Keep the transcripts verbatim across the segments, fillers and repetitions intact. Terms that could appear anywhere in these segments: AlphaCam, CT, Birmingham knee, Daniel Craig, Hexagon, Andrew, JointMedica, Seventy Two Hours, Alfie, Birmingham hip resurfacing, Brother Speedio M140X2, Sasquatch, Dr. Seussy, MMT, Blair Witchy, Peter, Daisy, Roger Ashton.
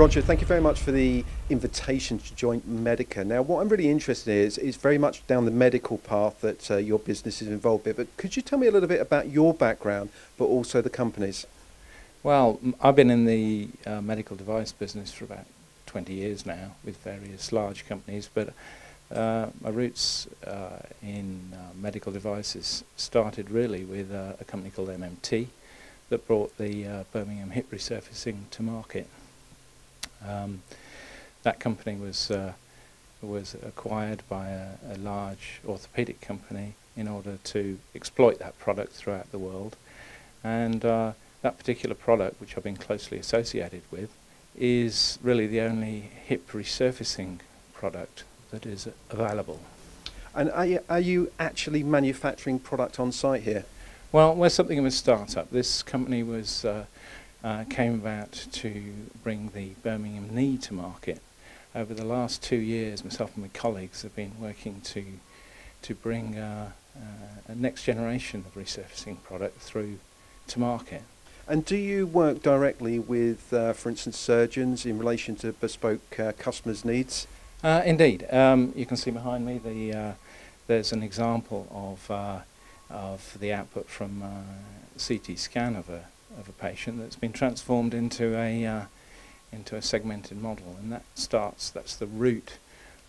Roger, thank you very much for the invitation to JointMedica. Now, what I'm really interested in is, is very much down the medical path that uh, your business is involved in, but could you tell me a little bit about your background, but also the company's? Well, I've been in the uh, medical device business for about twenty years now with various large companies, but uh, my roots uh, in uh, medical devices started really with uh, a company called M M T that brought the uh, Birmingham hip resurfacing to market. Um, that company was uh, was acquired by a, a large orthopedic company in order to exploit that product throughout the world, and uh, that particular product, which I've been closely associated with, is really the only hip resurfacing product that is available. And are you, are you actually manufacturing product on site here? Well, we're something of a startup. This company was uh, uh, came about to bring the Birmingham knee to market. Over the last two years, myself and my colleagues have been working to to bring uh, uh, a next generation of resurfacing product through to market. And do you work directly with, uh, for instance, surgeons in relation to bespoke uh, customers' needs? Uh, indeed. Um, you can see behind me the uh, there's an example of uh, of the output from a C T scan of a of a patient that's been transformed into a uh, into a segmented model, and that starts. That's the root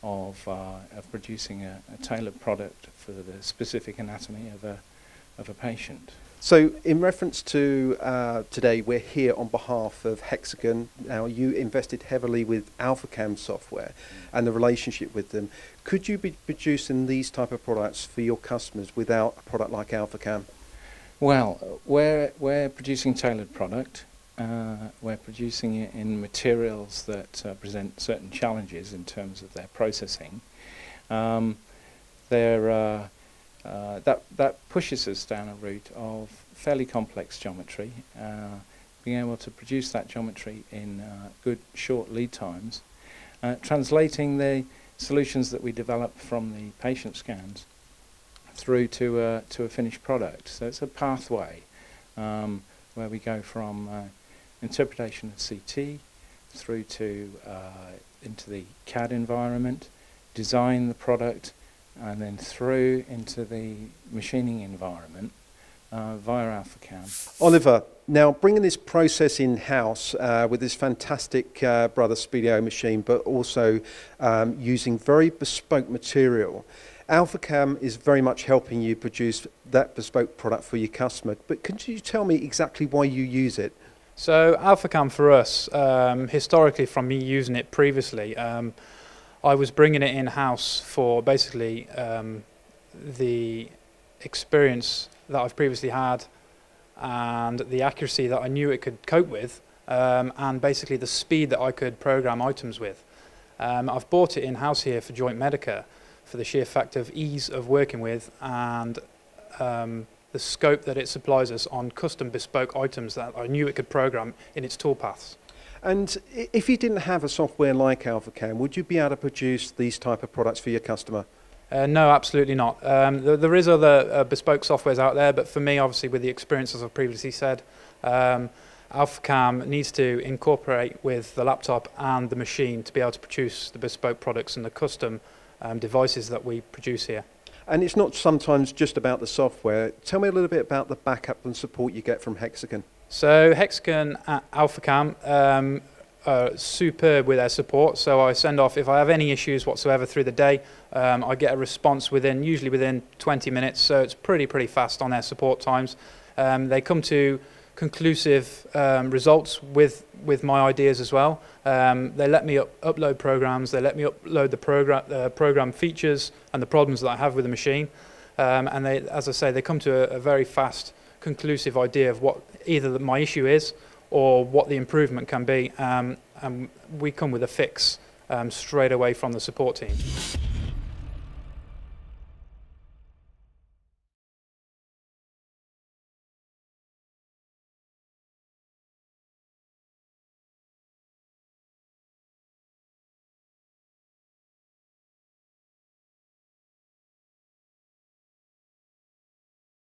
of uh, of producing a, a tailored product for the specific anatomy of a of a patient. So in reference to uh, today, we're here on behalf of Hexagon. Now, you invested heavily with AlphaCam software and the relationship with them. Could you be producing these type of products for your customers without a product like AlphaCam? Well, we're, we're producing tailored product. Uh, we're producing it in materials that uh, present certain challenges in terms of their processing. Um, they're... Uh, Uh, that, that pushes us down a route of fairly complex geometry, uh, being able to produce that geometry in uh, good short lead times, uh, translating the solutions that we develop from the patient scans through to a, to a finished product. So it's a pathway um, where we go from uh, interpretation of C T through to uh, into the C A D environment, design the product, and then through into the machining environment uh, via AlphaCam. Oliver, now bringing this process in-house uh, with this fantastic uh, Brother Speedio machine, but also um, using very bespoke material, AlphaCam is very much helping you produce that bespoke product for your customer. But could you tell me exactly why you use it? So AlphaCam for us, um, historically from me using it previously, um, I was bringing it in-house for basically um, the experience that I've previously had and the accuracy that I knew it could cope with, um, and basically the speed that I could program items with. Um, I've bought it in-house here for JointMedica for the sheer fact of ease of working with and um, the scope that it supplies us on custom bespoke items that I knew it could program in its toolpaths. And if you didn't have a software like AlphaCam, would you be able to produce these type of products for your customer? Uh, no, absolutely not. Um, th there is other uh, bespoke softwares out there, but for me, obviously, with the experience, as I've previously said, um, AlphaCam needs to incorporate with the laptop and the machine to be able to produce the bespoke products and the custom um, devices that we produce here. And it's not sometimes just about the software. Tell me a little bit about the backup and support you get from Hexagon. So Hexagon at AlphaCam um, are superb with their support, so I send off, if I have any issues whatsoever through the day, um, I get a response within, usually within twenty minutes, so it's pretty, pretty fast on their support times. Um, they come to conclusive um, results with, with my ideas as well. Um, they let me up, upload programs, they let me upload the program, uh, program features and the problems that I have with the machine, um, and they, as I say, they come to a, a very fast conclusive idea of what either the, my issue is or what the improvement can be, um, and we come with a fix um, straight away from the support team.